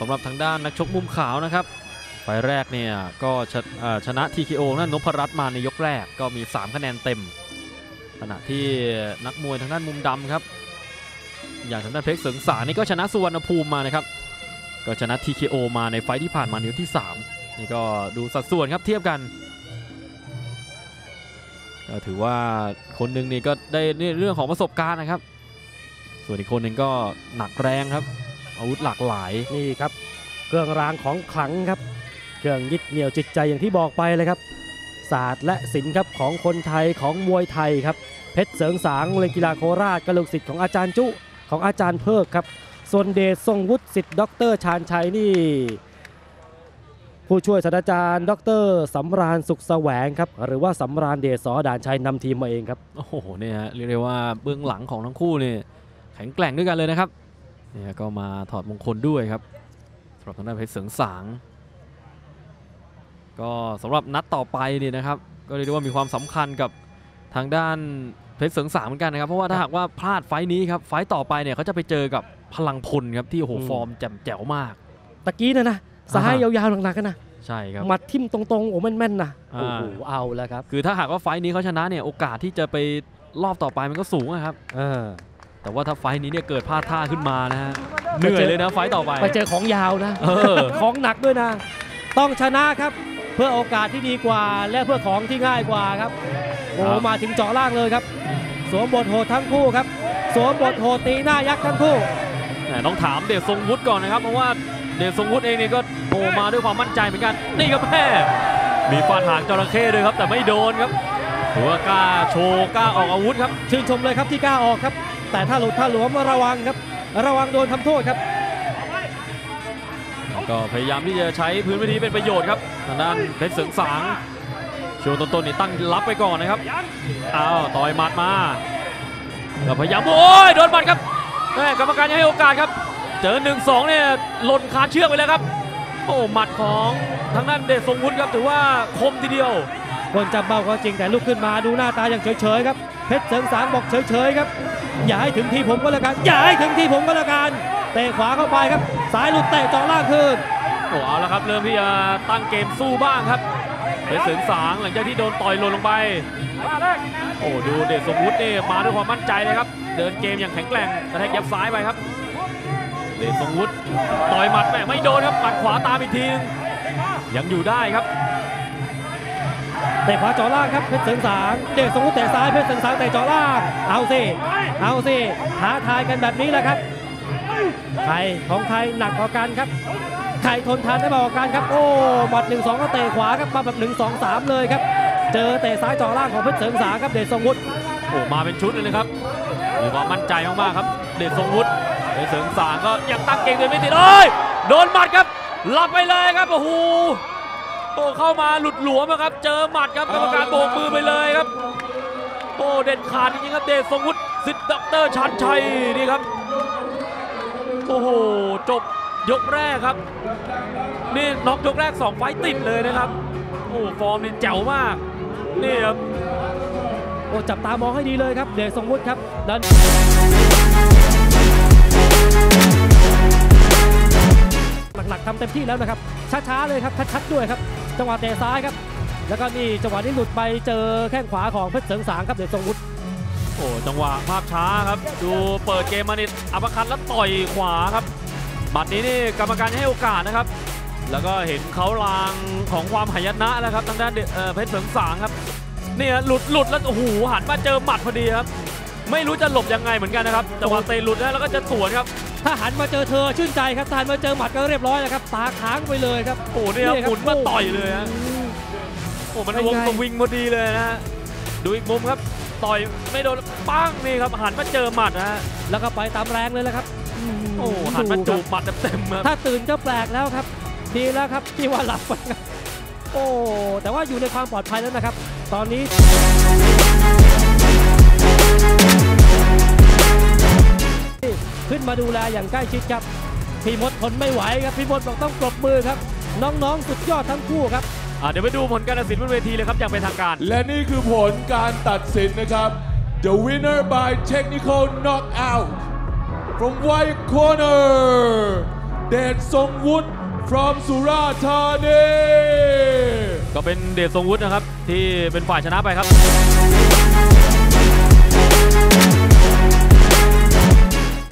สำหรับทางด้านนักชกมุมขาวนะครับไฟแรกเนี่ยก็ชนะ TKO นั่นนพรัตน์มาในยกแรกก็มี3คะแนนเต็มขณะที่นักมวยทางด้านมุมดำครับอย่างทางด้านเพชรเสริงสานี่ก็ชนะสุวรรณภูมิมานะครับก็ชนะ TKO มาในไฟที่ผ่านมาในยกที่3นี่ก็ดูสัดส่วนครับเทียบกันก็ถือว่าคนหนึ่งนี่ก็ได้เรื่องของประสบการณ์นะครับส่วนอีกคนหนึ่งก็หนักแรงครับอาวุธหลากหลายนี่ครับเครื่องรางของขลังครับเครื่องยึดเหนี่ยวจิตใจอย่างที่บอกไปเลยครับศาสตร์และศิลป์ครับของคนไทยของมวยไทยครับเพชรเสริงสางโรงเรียนกีฬาโคราชกระลูกศิษย์ของอาจารย์จุของอาจารย์เพิกครับส่วนเดชทรงวุฒิศิษย์ดร.ชาญชัยนี่ผู้ช่วยศาสตราจารย์ดร.สำราญสุขแสวงครับหรือว่าสำราญเดชสอด่านชัยนำทีมมาเองครับโอ้โหเนี่ยเรียกได้ว่าเบื้องหลังของทั้งคู่นี่แข็งแกร่งด้วยกันเลยนะครับเนี่ยก็มาถอดมงคลด้วยครับสำหรับทางด้านเพชรเสริงสางก็สำหรับนัดต่อไปนี่นะครับก็เรียกได้ว่ามีความสำคัญกับทางด้านเพชรเสริงสางเหมือนกันนะครับเพราะว่าถ้าหากว่าพลาดไฟนี้ครับไฟต่อไปเนี่ยเขาจะไปเจอกับพลังพลครับที่โหฟอร์มแจ๋วมากตะกี้นะซ้ายยาวๆหนักๆกันนะใช่ครับมัดทิ่มตรงๆโอ้แม่นๆนะโอ้โหเอาแล้วครับคือถ้าหากว่าไฟนี้เขาชนะเนี่ยโอกาสที่จะไปรอบต่อไปมันก็สูงนะครับแต่ว่าถ้าไฟนี้เนี่ยเกิดพลาดท่าขึ้นมานะฮะเหนื่อยเลยนะไฟต่อไปไปเจอของยาวนะของหนักด้วยนะต้องชนะครับเพื่อโอกาสที่ดีกว่าและเพื่อของที่ง่ายกว่าครับโอ้มาถึงเจาะล่างเลยครับสวมบทโหดทั้งคู่ครับสวมบทโหดตีหน้ายักษ์ทั้งคู่ต้องถามเดชทรงวุฒิก่อนนะครับเพราะว่าเดชทรงวุฒิเองนี่ก็โผล่มาด้วยความมั่นใจเหมือนกันนี่ครับแม่มีฟาดหางจระเข้ด้วยครับแต่ไม่โดนครับถือว่ากล้าโชว์กล้าออกอาวุธครับชื่นชมเลยครับที่กล้าออกครับแต่ถ้าหลุดถ้าหลวมระวังครับระวังโดนทำโทษครับก็พยายามที่จะใช้พื้นที่เป็นประโยชน์ครับทางด้านเพชรเสริงสางช่วงต้นๆนี่ตั้งรับไปก่อนนะครับอ้าวต่อยหมัดมาแล้วพยายามโอ้ยโดนหมัดครับแม่กรรมการยังให้โอกาสครับเจอ 1-2 เนี่ยหล่นคาเชือกไปแล้วครับโอ้หมัดของทางด้านเดชทรงวุฒิครับถือว่าคมทีเดียวคนจับเบ้าก็จริงแต่ลุกขึ้นมาดูหน้าตาอย่างเฉยๆครับเพชรเสริงสางบอกเฉยๆครับอย่าให้ถึงที่ผมก็แล้วกันอย่าให้ถึงที่ผมก็แล้วกันเตะขวาเข้าไปครับสายหลุดเตะจ่อล่างคืนโอ้เอาแล้วครับเริ่มที่จะตั้งเกมสู้บ้างครับเพชรเสริงสางหลังจากที่โดนต่อยหล่นลงไปโอ้ดูเดชทรงวุฒินี่มาด้วยความมั่นใจเลยครับเดินเกมอย่างแข็งแกร่งกระแทกยับซ้ายไปครับเดชทรงวุฒิต่อยหมัดแม่ไม่โดนครับหมัดขวาตามอีกทีนึงยังอยู่ได้ครับเตะขวาจ่อล่างครับเพชรเสริงสางเดชทรงวุฒิเตะซ้ายเพชรเสริงสางเตะจ่อล่างเอาสิท้าทายกันแบบนี้แหละครับใครของใครหนักกว่ากันครับใครทนทานได้มากกว่ากันครับโอ้หมัด 1-2 ก็เตะขวาครับมาแบบ 1-2-3 เลยครับเจอเตะซ้ายจ่อล่างของเพชรเสริงสางครับเดชทรงวุฒิโอ้มาเป็นชุดเลยนะครับมีความมั่นใจมากๆครับเดชทรงวุฒิเพชรเสริงสางก็ยังตั้งเก่งเลยไม่ติดเลยโดนหมัดครับหลับไปเลยครับโอ้โหโอ้เข้ามาหลุดหลวมครับเจอหมัดครับกรรมการโบกมือไปเลยครับโอ้เด็ดขาดจริงครับเดชทรงวุฒิศิษย์ดร.ชาญชัยนี่ครับโอ้โหจบยกแรกครับนี่น็อกยกแรก2ไฟต์ติดเลยนะครับโอ้ฟอร์มนี่แจ๋วมากนี่ครับโอ้จับตามองให้ดีเลยครับเดชทรงวุฒิครับดันหลักๆทำเต็มที่แล้วนะครับช้าๆเลยครับชัดๆด้วยครับจังหวะเตะซ้ายครับแล้วก็นี่จังหวะนี้หลุดไปเจอแข้งขวาของเพชรเสริงสางครับเดชทรงวุฒิโอ้จังหวะภาพช้าครับดูเปิดเกมมานิดอัปเปอร์คัตแล้วต่อยขวาครับบัดนี้นี่กรรมการให้โอกาสนะครับแล้วก็เห็นเขาลางของความหายนะแล้วครับทางด้านเพชรเสริงสางครับนี่หลุดแล้วโอ้โหหันมาเจอหมัดพอดีครับไม่รู้จะหลบยังไงเหมือนกันนะครับจังหวะเตะหลุดแล้วก็จะสวนครับถ้าหันมาเจอเธอชื่นใจครับถ้าหันมาเจอหมัดก็เรียบร้อยแล้วครับตาค้างไปเลยครับโอ้โหเนี่ยหมุนมาต่อยเลยฮะโอ้มันวงสวิงพอดีเลยนะฮะดูอีกมุมครับต่อยไม่โดนปั้งนี่ครับหันมาเจอหมัดนะฮะแล้วก็ไปตามแรงเลยแล้วครับโอ้หันมาจูบหมัดเต็มๆถ้าตื่นจะแปลกแล้วครับดีแล้วครับที่ว่าหลับโอ้แต่ว่าอยู่ในความปลอดภัยแล้วนะครับตอนนี้ขึ้นมาดูแลอย่างใกล้ชิดครับพี่มดทนไม่ไหวครับพี่มดบอกต้องปรบมือครับน้องๆสุดยอดทั้งคู่ครับเดี๋ยวไปดูผลการตัดสินบนเวทีเลยครับอย่างเป็นทางการและนี่คือผลการตัดสินนะครับ The winner by technical knockout from white corner เดชทรงวุฒิ from สุราษฎร์ธานีก็เป็นเดชทรงวุฒินะครับที่เป็นฝ่ายชนะไปครับ